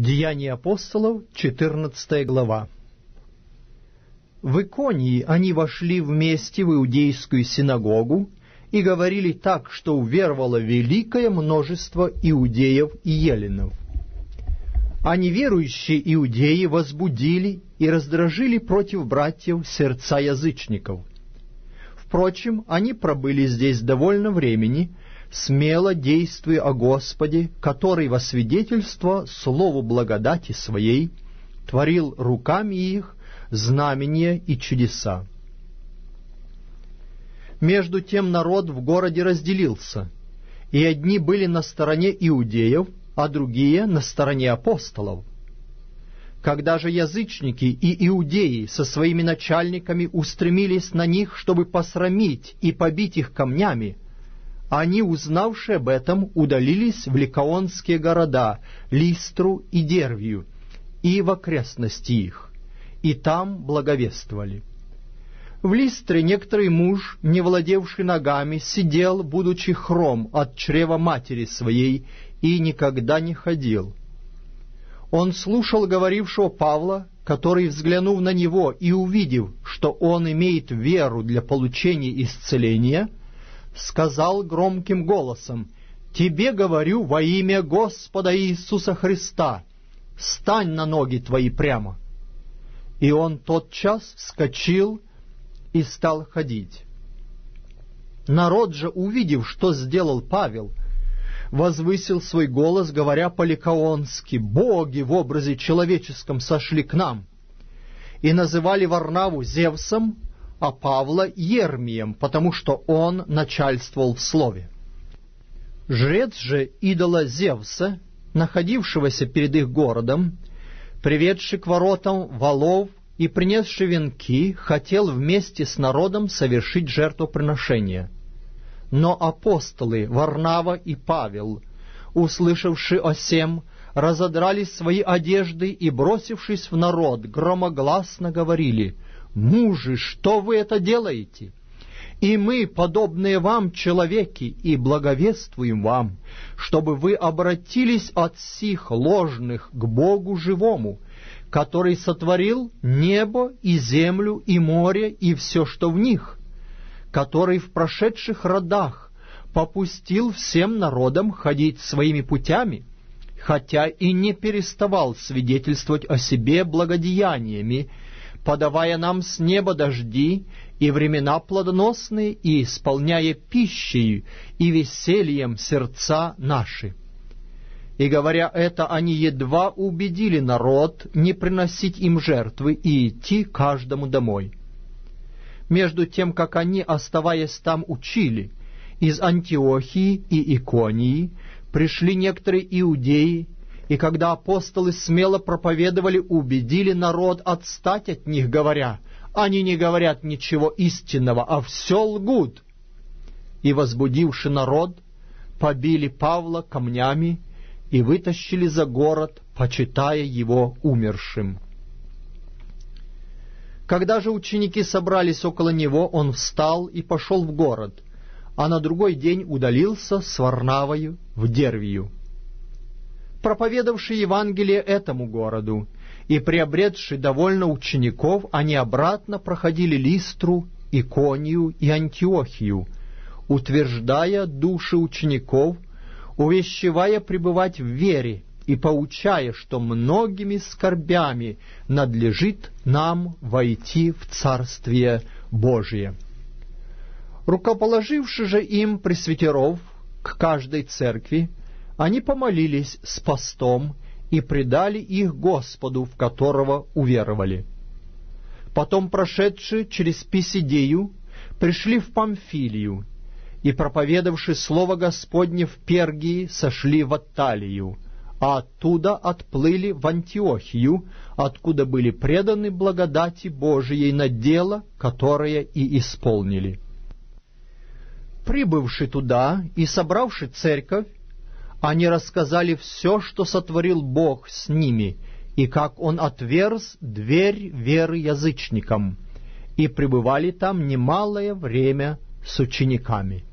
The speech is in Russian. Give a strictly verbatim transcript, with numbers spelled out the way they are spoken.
Деяния апостолов, четырнадцатая глава. В Иконии они вошли вместе в иудейскую синагогу и говорили так, что уверовало великое множество иудеев и еленов. А неверующие иудеи возбудили и раздражили против братьев сердца язычников. Впрочем, они пробыли здесь довольно времени, смело действуя о Господе, который во свидетельство слову благодати своей творил руками их знамения и чудеса. Между тем народ в городе разделился, и одни были на стороне иудеев, а другие на стороне апостолов. Когда же язычники и иудеи со своими начальниками устремились на них, чтобы посрамить и побить их камнями, они, узнавши об этом, удалились в ликаонские города Листру и Дервию и в окрестности их, и там благовествовали. В Листре некоторый муж, не владевший ногами, сидел, будучи хром от чрева матери своей, и никогда не ходил. Он слушал говорившего Павла, который, взглянув на него и увидев, что он имеет веру для получения исцеления, сказал громким голосом: «Тебе говорю во имя Господа Иисуса Христа, встань на ноги твои прямо». И он тотчас вскочил и стал ходить. Народ же, увидев, что сделал Павел, возвысил свой голос, говоря по-ликаонски: «Боги в образе человеческом сошли к нам!» И называли Варнаву Зевсом, а Павла Ермием, потому что он начальствовал в слове. Жрец же идола Зевса, находившегося перед их городом, приведший к воротам валов и принесший венки, хотел вместе с народом совершить жертвоприношение. Но апостолы Варнава и Павел, услышавши о сем, разодрали свои одежды и, бросившись в народ, громогласно говорили: «Мужи, что вы это делаете? И мы, подобные вам, человеки, и благовествуем вам, чтобы вы обратились от сих ложных к Богу живому, который сотворил небо и землю и море и все, что в них, который в прошедших родах попустил всем народам ходить своими путями, хотя и не переставал свидетельствовать о себе благодеяниями, подавая нам с неба дожди и времена плодоносные, и исполняя пищей и весельем сердца наши». И, говоря это, они едва убедили народ не приносить им жертвы и идти каждому домой. Между тем, как они, оставаясь там, учили, из Антиохии и Иконии пришли некоторые иудеи, и когда апостолы смело проповедовали, убедили народ отстать от них, говоря: «Они не говорят ничего истинного, а все лгут». И, возбудивши народ, побили Павла камнями и вытащили за город, почитая его умершим. Когда же ученики собрались около него, он встал и пошел в город, а на другой день удалился с Варнавою в Дервию, проповедавший Евангелие этому городу, и, приобретший довольно учеников, они обратно проходили Листру, Иконию и Антиохию, утверждая души учеников, увещевая пребывать в вере и поучая, что многими скорбями надлежит нам войти в Царствие Божие. Рукоположивши же им пресвитеров к каждой церкви, они помолились с постом и предали их Господу, в которого уверовали. Потом, прошедшие через Писидию, пришли в Памфилию, и, проповедавши слово Господне в Пергии, сошли в Аталию, а оттуда отплыли в Антиохию, откуда были преданы благодати Божией на дело, которое и исполнили. Прибывши туда и собравши церковь, они рассказали все, что сотворил Бог с ними, и как Он отверз дверь веры язычникам, и пребывали там немалое время с учениками.